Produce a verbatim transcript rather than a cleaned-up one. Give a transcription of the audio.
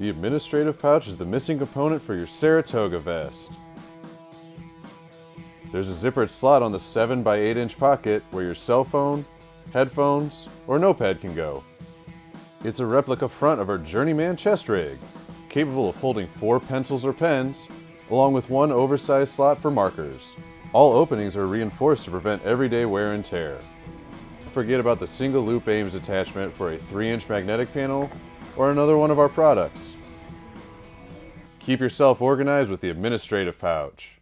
The administrative pouch is the missing component for your Saratoga vest. There's a zippered slot on the seven by eight inch pocket where your cell phone, headphones, or notepad can go. It's a replica front of our Journeyman chest rig, capable of holding four pencils or pens, along with one oversized slot for markers. All openings are reinforced to prevent everyday wear and tear. Don't forget about the single loop AIMS attachment for a three inch magnetic panel or another one of our products. Keep yourself organized with the administrative pouch.